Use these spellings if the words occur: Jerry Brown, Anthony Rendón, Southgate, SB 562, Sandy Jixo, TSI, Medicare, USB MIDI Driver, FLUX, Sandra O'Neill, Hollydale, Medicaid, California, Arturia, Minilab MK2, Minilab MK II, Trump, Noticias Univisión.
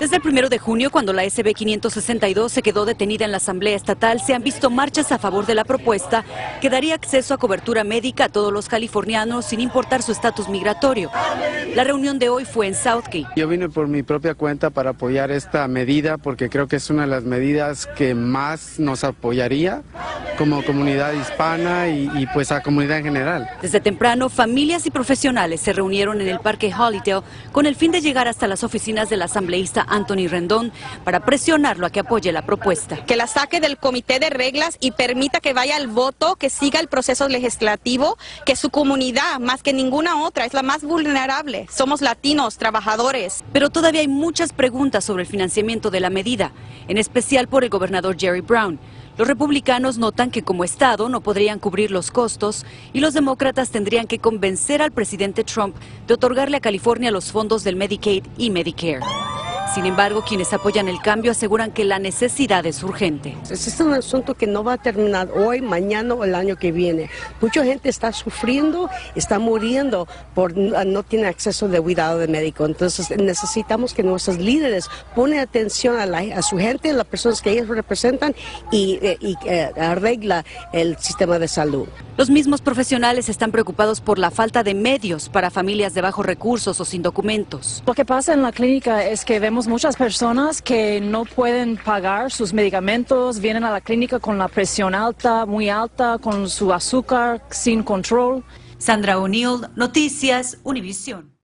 Desde el 1 de junio, cuando la SB 562 se quedó detenida en la Asamblea Estatal, se han visto marchas a favor de la propuesta que daría acceso a cobertura médica a todos los californianos sin importar su estatus migratorio. La reunión de hoy fue en Southgate. Yo vine por mi propia cuenta para apoyar esta medida porque creo que es una de las medidas que más nos apoyaría como comunidad hispana y pues a comunidad en general. Desde temprano, familias y profesionales se reunieron en el parque Hollydale con el fin de llegar hasta las oficinas del asambleísta Anthony Rendón para presionarlo a que apoye la propuesta. Que la saque del comité de reglas y permita que vaya al voto, que siga el proceso legislativo, que su comunidad, más que ninguna otra, es la más vulnerable. Somos latinos, trabajadores. Pero todavía hay muchas preguntas sobre el financiamiento de la medida, en especial por el gobernador Jerry Brown. Los republicanos notan que como Estado no podrían cubrir los costos y los demócratas tendrían que convencer al presidente Trump de otorgarle a California los fondos del Medicaid y Medicare. Sin embargo, quienes apoyan el cambio aseguran que la necesidad es urgente. Este es un asunto que no va a terminar hoy, mañana o el año que viene. Mucha gente está sufriendo, está muriendo por no tener acceso de cuidado de médico. Entonces necesitamos que nuestros líderes ponen atención a su gente, a las personas que ellos representan y arregla el sistema de salud. Los mismos profesionales están preocupados por la falta de medios para familias de bajos recursos o sin documentos. Lo que pasa en la clínica es que vemos muchas personas que no pueden pagar sus medicamentos, vienen a la clínica con la presión alta, muy alta, con su azúcar sin control. Sandra O'Neill, Noticias Univisión.